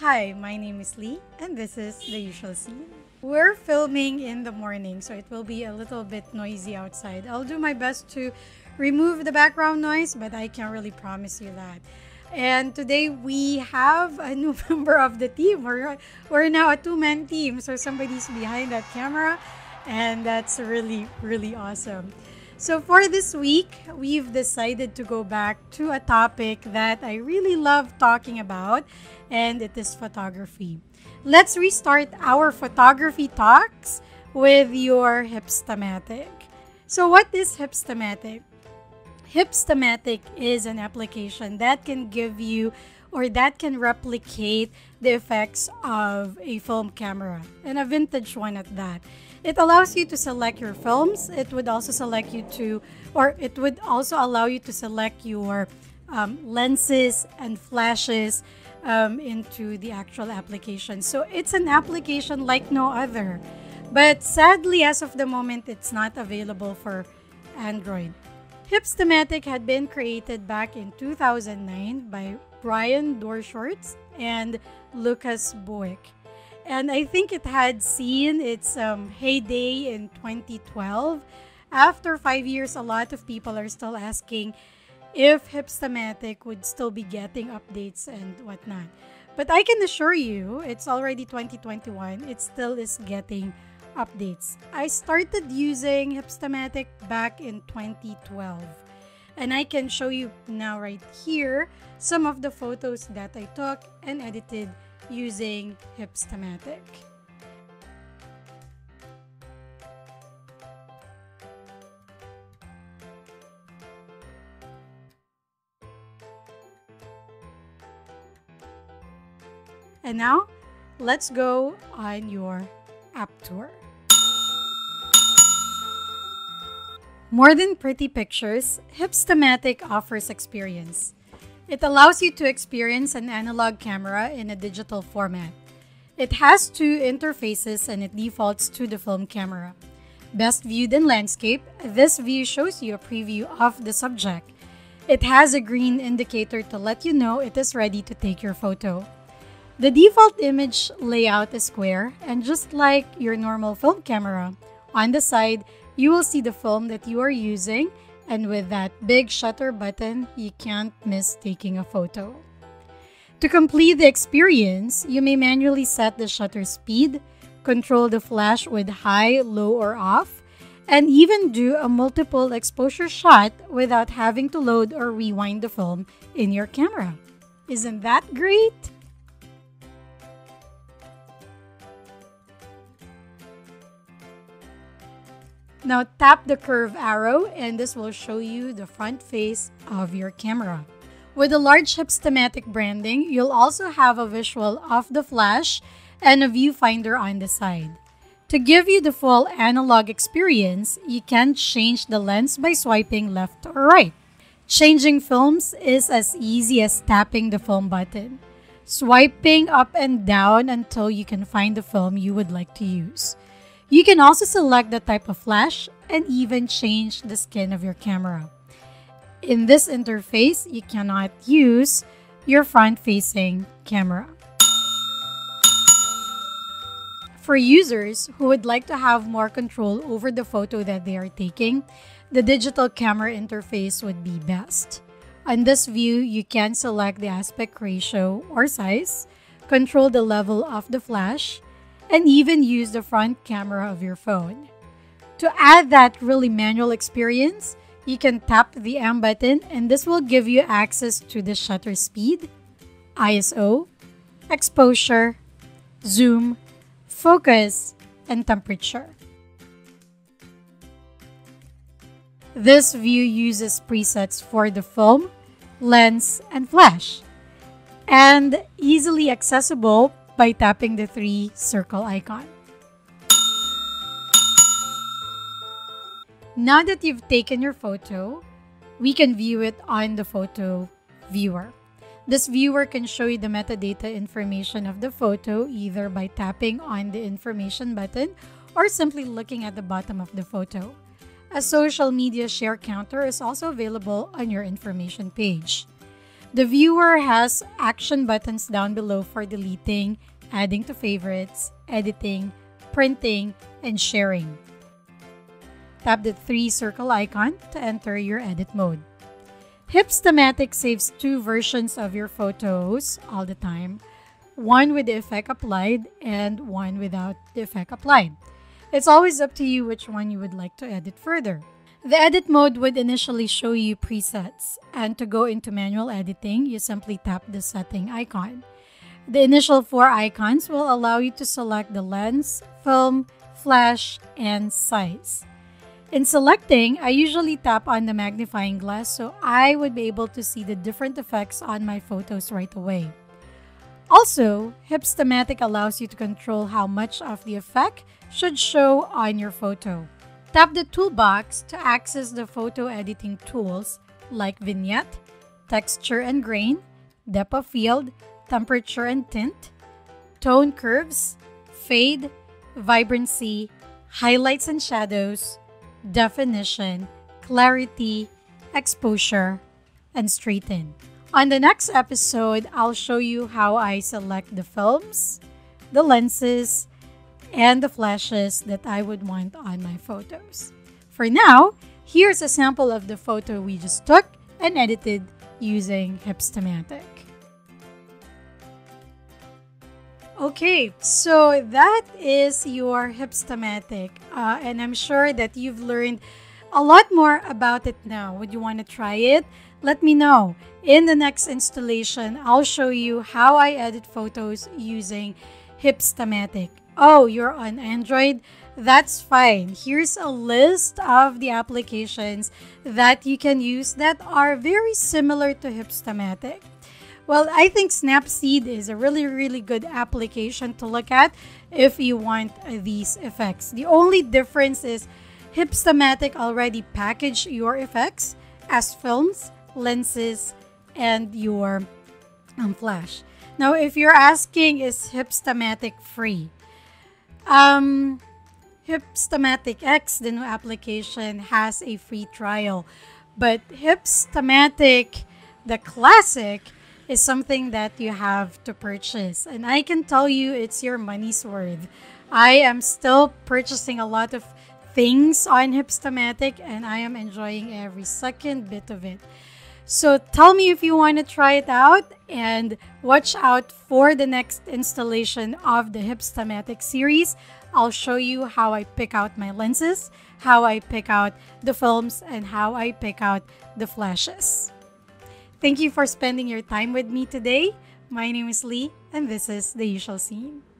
Hi, my name is Lee, and this is The Usual Scene. We're filming in the morning, so it will be a little bit noisy outside. I'll do my best to remove the background noise, but I can't really promise you that. And today we have a new member of the team. We're now a two-man team, so somebody's behind that camera, and that's really, really awesome. So for this week, we've decided to go back to a topic that I really love talking about, and it is photography. Let's restart our photography talks with your Hipstamatic. So what is Hipstamatic? Hipstamatic is an application that can give you or that can replicate the effects of a film camera, and a vintage one at that. It allows you to select your films. It would also allow you to select your lenses and flashes into the actual application. So it's an application like no other. But sadly, as of the moment, it's not available for Android. Hipstamatic had been created back in 2009 by Brian Dorshorts and Lucas Buick. And I think it had seen its heyday in 2012. After 5 years, a lot of people are still asking if Hipstamatic would still be getting updates and whatnot. But I can assure you, it's already 2021. It still is getting updates. I started using Hipstamatic back in 2012. And I can show you now right here some of the photos that I took and edited using Hipstamatic. And now, let's go on your app tour. More than pretty pictures, Hipstamatic offers experience. It allows you to experience an analog camera in a digital format. It has two interfaces and it defaults to the film camera. Best viewed in landscape, this view shows you a preview of the subject. It has a green indicator to let you know it is ready to take your photo. The default image layout is square, and just like your normal film camera, on the side, you will see the film that you are using, and with that big shutter button, you can't miss taking a photo. To complete the experience, you may manually set the shutter speed, control the flash with high, low, or off, and even do a multiple exposure shot without having to load or rewind the film in your camera. Isn't that great? Now tap the curve arrow and this will show you the front face of your camera. With a large Hipstamatic branding, you'll also have a visual of the flash and a viewfinder on the side. To give you the full analog experience, you can change the lens by swiping left or right. Changing films is as easy as tapping the film button, swiping up and down until you can find the film you would like to use. You can also select the type of flash and even change the skin of your camera. In this interface, you cannot use your front-facing camera. For users who would like to have more control over the photo that they are taking, the digital camera interface would be best. On this view, you can select the aspect ratio or size, control the level of the flash, and even use the front camera of your phone. To add that really manual experience, you can tap the M button and this will give you access to the shutter speed, ISO, exposure, zoom, focus, and temperature. This view uses presets for the film, lens, and flash, and easily accessible by tapping the three-circle icon. Now that you've taken your photo, we can view it on the photo viewer. This viewer can show you the metadata information of the photo either by tapping on the information button or simply looking at the bottom of the photo. A social media share counter is also available on your information page. The viewer has action buttons down below for deleting, adding to favorites, editing, printing, and sharing. Tap the three-circle icon to enter your edit mode. Hipstamatic saves two versions of your photos all the time, one with the effect applied and one without the effect applied. It's always up to you which one you would like to edit further. The edit mode would initially show you presets, and to go into manual editing, you simply tap the setting icon. The initial four icons will allow you to select the lens, film, flash, and size. In selecting, I usually tap on the magnifying glass so I would be able to see the different effects on my photos right away. Also, Hipstamatic allows you to control how much of the effect should show on your photo. Tap the toolbox to access the photo editing tools like vignette, texture and grain, depth of field, temperature and tint, tone curves, fade, vibrancy, highlights and shadows, definition, clarity, exposure, and straighten. On the next episode, I'll show you how I select the films, the lenses, and the flashes that I would want on my photos. For now, here's a sample of the photo we just took and edited using Hipstamatic. Okay, so that is your Hipstamatic, and I'm sure that you've learned a lot more about it now. Would you want to try it? Let me know. In the next installation, I'll show you how I edit photos using Hipstamatic. Oh, you're on Android? That's fine. Here's a list of the applications that you can use that are very similar to Hipstamatic. Well, I think Snapseed is a really good application to look at if you want these effects. The only difference is Hipstamatic already packaged your effects as films, lenses, and your flash. Now, if you're asking, is Hipstamatic free? Hipstamatic X, the new application, has a free trial, but Hipstamatic, the classic, is something that you have to purchase, and I can tell you it's your money's worth. I am still purchasing a lot of things on Hipstamatic, and I am enjoying every second bit of it. So tell me if you want to try it out, and watch out for the next installation of the Hipstamatic series. I'll show you how I pick out my lenses, how I pick out the films, and how I pick out the flashes. Thank you for spending your time with me today. My name is Lee, and this is The Usual Scene.